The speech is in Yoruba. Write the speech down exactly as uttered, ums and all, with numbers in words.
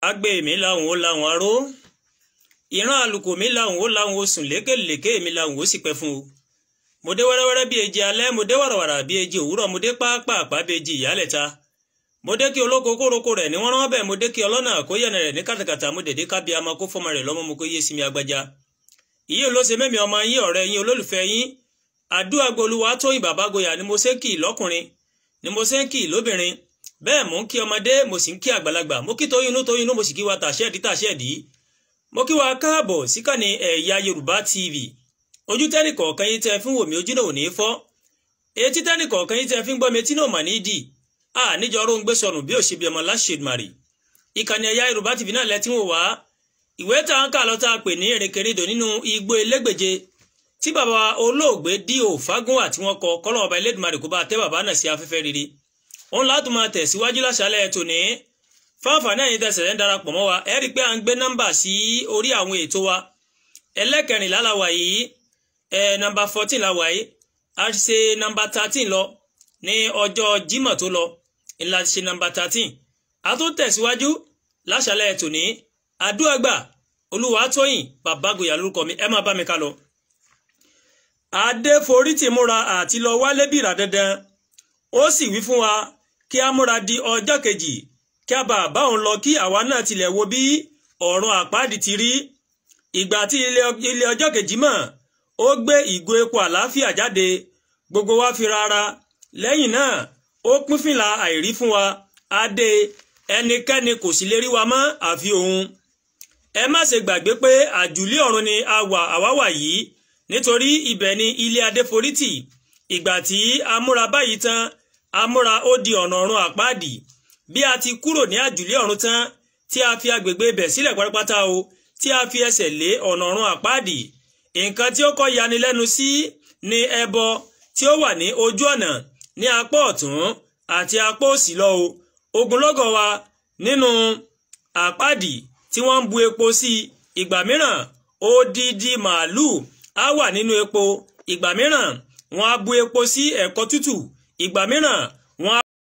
Agbe mi láwọn ó láwọn aró, ìran àlùkò mi láwọn ó láwọn ó sùn lékèlékè mi láwọn ó sì pẹ́ fún o. Mo dé wẹ́rẹ́wẹ́rẹ́ bí eji alẹ́, mo dé wàràwàrà bí eji òwúrọ̀, mo dé pàápàá bí eji ìyálẹ̀ta. Mo dé kí olóko kóroko rẹ̀ ní wọ́n rán bẹ́ẹ̀, mo dé kí ọlọ́nà àkóyẹ̀nà rẹ̀ ní kàtàkàtà, mo dèdé kábí ama kó fọmọ rẹ̀ lọ́mọ mo kó yé sí mi agbájá. Ìyí ló ṣe mẹ́mi ọmọ yín ọ̀rẹ́ yín olólùfẹ́ yín, Adúagbolúwa Tóyìn Bàbágoyà ni mo ṣe kì í lọ́kùnrin, ni mo ṣe ń kì í lóbìnrin. Bẹ́ẹ̀ mò ń kí ọmọdé mo sì ń kí àgbàlagbà, mo kí toyinú toyinú mo sì kí wa tàṣẹ́ẹ̀dí tàṣẹ́ẹ̀dí. Mo kí wa káàbọ̀ síkànnì Ẹ̀yà Yorùbá T V. Ojú tẹ́nì kọ̀ọ̀kan yín tẹ́ fi ń wò mí ojú náà ò ní fọ́. Etí tẹ́nì kọ̀ọ̀kan yín tẹ́ fi ń gbọ́ mi etí náà mà ní dì. A níjọ ọrùn gbé sọnù bí òṣèbí ọmọ láṣẹdùmarì. Ìkànnì Ẹ̀yà Yorùbá T V náà lẹ ti ń wò wá. Ìwé tá à ń kà lọ tá a pè ní Ìrìnkèrindò nínú igbó elégbeje tí bàbá olóògbé D O Fágúnwà tí wọ́n kọ kọ́lọ́ ọba Elédùmarè kó bá tẹ́ bàbá náà sí afẹ́fẹ́ rere. Òun láti máa tẹ̀síwájú láṣálẹ̀ tòní fáfàní ẹ̀yin tẹ̀sẹ̀ ń darapọ̀ mọ́ wa ẹ rí i pé à ń gbé nọ́mbà sí orí àwọn ètò wa ẹlẹ́kẹrìnlá la wà yìí ẹ nọ́mbà fourteen la wà yìí a ti ṣe nọ́mbà thirteen lọ ní ọjọ́ Jímọ̀ tó lọ ńlá ti ṣe nọ́mbà thirteen a tún tẹ̀síwájú láṣálẹ̀ tòní Adúàgbà Olúwatóyìn Bàbágoyà lórúkọ mi ẹ máa bá mi ká lọ. Adéforítìmúra àti lọ wálé bìrà dandan ó sì wí fún wa kí a múra di ọjọ́ kejì kí a bá bá òun lọ kí àwa náà tilẹ̀ wo bí ọ̀run àpáàdì ti rí. Ìgbà tí ilé ọjọ́ kejì mọ̀ ó gbé ìgò epo àlàáfíà jáde gbogbo wa fi rara lẹ́yìn náà ó pín fìlà àìrí fún wa adé ẹnikẹ́ni kò sì lè rí wa mọ́ àfi òun. Ẹ má ṣe gbàgbé pé àjùlé ọ̀run ni a wà àwa wà yìí nítorí ibẹ̀ ni ilé Adéforítì. Ìgbà tí a múra báyìí tán amúra ó di ọ̀nà ọ̀run àpáàdì bí a ti kúrò ní àjùlé ọ̀run tán tí a fi agbègbè ibẹ̀ sílẹ̀ pátápátá o tí a fi ẹsẹ̀ lé ọ̀nà ọ̀run àpáàdì nǹkan tí ó kọ́ yanilẹ́nu sí ni ẹbọ tí ó wà ní ojú ọ̀nà ní apá ọ̀tún àti apá òsì lọ o ogunlọ́gọ̀ wa nínú àpáàdì tí wọ́n ń bu epo sí ìgbà mìíràn odidi màálù á wà nínú epo ìgbà mìíràn wọ́n á bu epo sí ẹ̀kọ tútù ìgbà mìíràn